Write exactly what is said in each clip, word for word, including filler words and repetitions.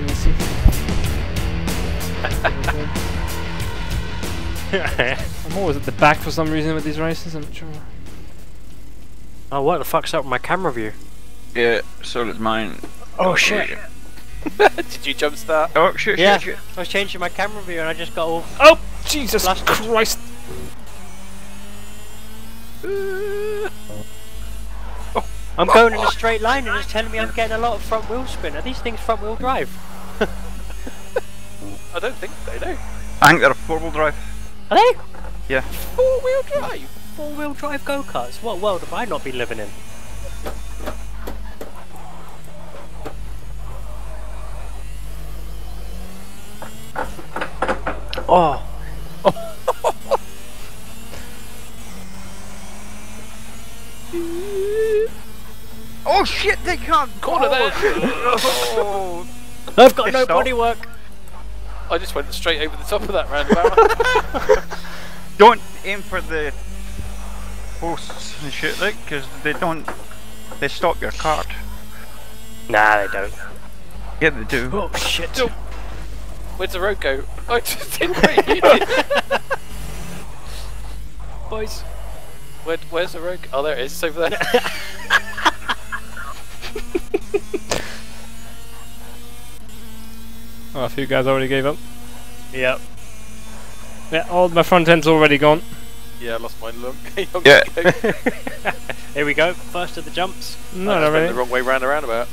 anything I see. I'm always at the back for some reason with these races, I'm not sure. Oh, what the fuck's up with my camera view? Yeah, so did mine. Oh, oh shit! Did you jump start? Oh shit, yeah. shit, shit! I was changing my camera view and I just got all. Oh, Jesus blasted. Christ! I'm going in a straight line and it's telling me I'm getting a lot of front wheel spin. Are these things front wheel drive? I don't think they do. I think they're a four wheel drive. Are they? Yeah. Four wheel drive? Four wheel drive go karts? What world have I not been living in? Oh. Oh shit, they can't corner there! Oh. I've got no bodywork! I just went straight over the top of that roundabout. Don't aim for the posts and shit like, because they don't... They stop your cart. Nah, they don't. Yeah, they do. Oh shit! Oh. Where'd the road go? I just didn't read it! Boys, where, where's the road go? Oh, there it is, it's over there. Oh, a few guys already gave up. Yep. Yeah, all my front end's already gone. Yeah, I lost my look. Yeah. Here we go, first of the jumps. No, I no, really. The wrong way round the roundabout.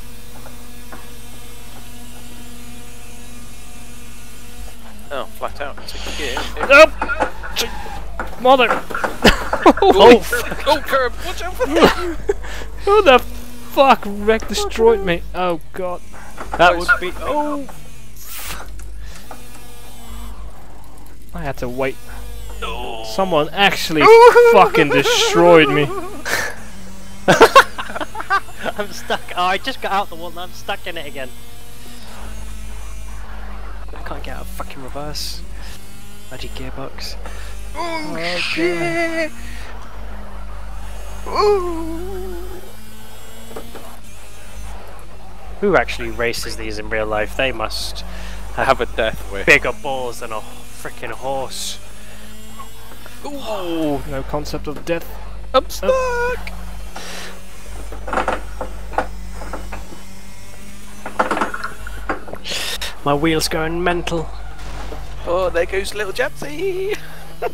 Oh, flat out. Oh! Mother! Oh, fuck. Oh, curb! Watch out for that! Who the fuck wreck destroyed me? Oh, God. That oh, would be. Oh! I had to wait. No. Someone actually fucking destroyed me. I'm stuck. Oh, I just got out the one. I'm stuck in it again. I can't get out of fucking reverse. Magic gearbox. Oh, oh shit! Who actually races these in real life? They must have, have a death way. Bigger balls than a frickin' horse. Ooh, no concept of death. I'm stuck! Oh. My wheel's going mental. Oh, there goes little Japsy! No,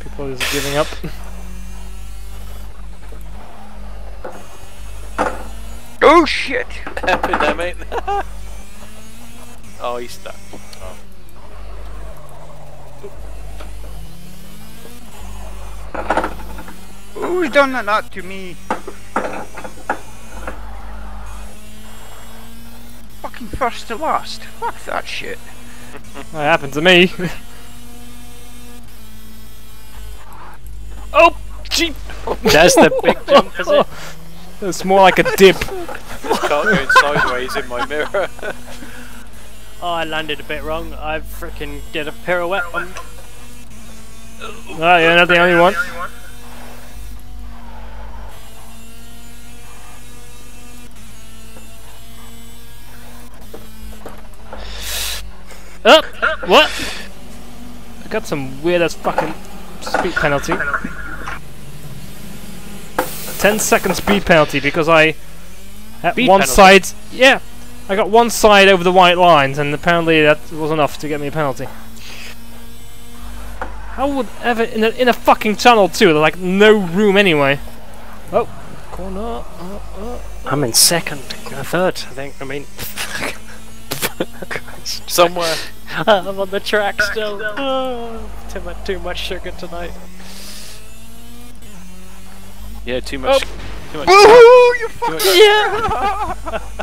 people are just giving up. Oh shit! Happened there, mate. Oh, he's stuck. Oh. Who's done that not to me? Fucking first to last. Fuck that shit. That happened to me. Oh, jeep! That's the big jump, is it? It's more like a dip. This car going sideways in my mirror. Oh, I landed a bit wrong. I frickin' did a pirouette. On... Oh, yeah, not the only one. Oh, what? I got some weird ass fucking speed penalty. ten second speed penalty because I at speed one penalty. side yeah I got one side over the white lines and apparently that was enough to get me a penalty. How would ever in a, in a fucking tunnel too, there's like no room anyway. Oh, corner. Oh, oh. I'm in second or third, I think. I mean somewhere I'm on the track, track still. still. Oh, too much, too much sugar tonight. Yeah, too much. Oh. Too much. Woohoo! You fucking yeah!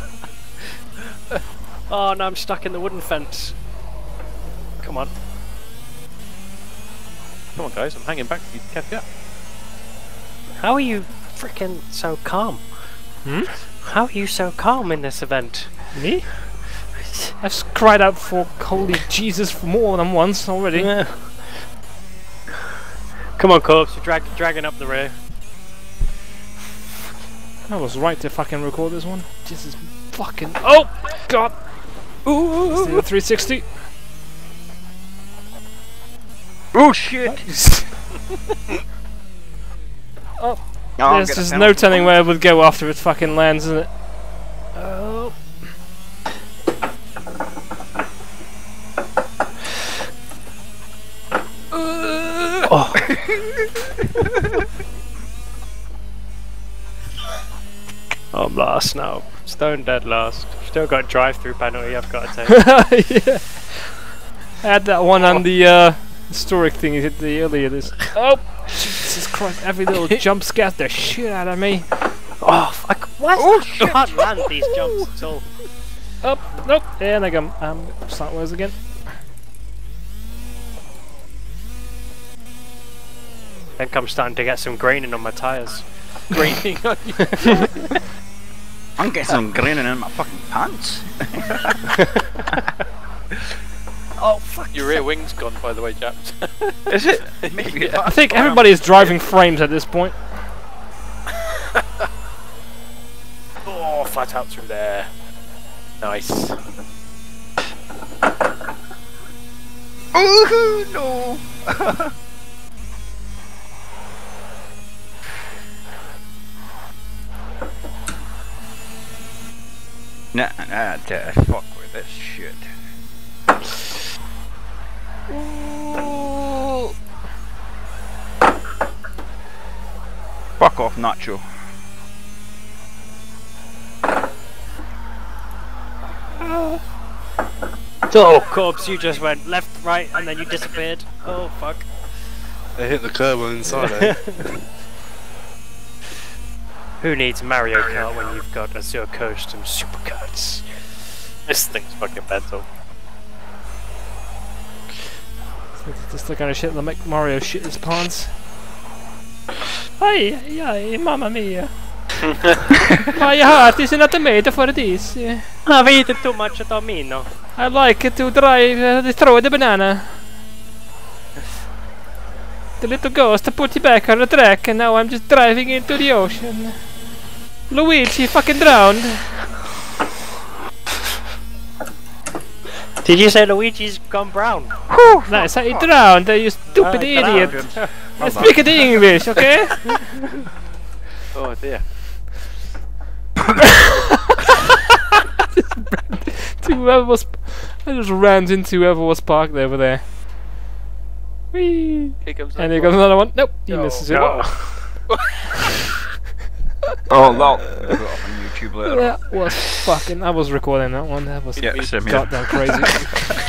Oh, now I'm stuck in the wooden fence. Come on. Come on, guys, I'm hanging back. You kept up. How are you freaking so calm? Hmm? How are you so calm in this event? Me? I've cried out for holy Jesus for more than once already. Yeah. Come on, Corpse, you're drag dragging up the rear. I was right to fucking record this one. Jesus fucking... Oh! God! Ooh! Let's do the three sixty! Oh shit! Oh! No, there's just no telling where it would go after it fucking lands, isn't it? Oh! Oh! I'm last now. Stone dead last. Still got drive-through penalty. I've got to take. Yeah. I had that one on the uh, historic thing you did the earlier. This. Oh, Jesus Christ! Every little jump scared the shit out of me. Oh fuck! What? Oh, shit. I can't land these jumps at all. Up, nope. And I come. Um, sideways again. I think I'm starting to get some graining on my tires. Graining on you. I'm getting some graining in my fucking pants. Oh fuck! Your rear wing's gone, by the way, Japs. Is it? Yeah. I think everybody is driving frames at this point. Oh, flat out through there. Nice. Ooh, no. Nah, nah, nah, fuck with this shit. Ooh. Fuck off, Nacho. Oh, Corbs, you just went left, right, and then you disappeared. Oh, fuck. They hit the curb on inside, eh? Who needs Mario Kart when you've got Azure Coast and Superkarts? This thing's fucking mental. It's just the kind of shit that make Mario shit his pants. Hey, yeah, mamma mia! My heart is not made for this. I've eaten too much Domino. I like to drive, uh, destroy the banana. The little ghost put you back on the track, and now I'm just driving into the ocean. Luigi fucking drowned. Did you say Luigi's gone brown? Whew, nice, he drowned, you stupid idiot. Speak in English, okay? Oh dear. To whoever was, I just ran into whoever was parked over there. Whee! Here comes and here comes another one. Nope, he oh, misses it. No. Oh lol. YouTube later. That was fucking. I was recording that one. That was yeah, goddamn crazy.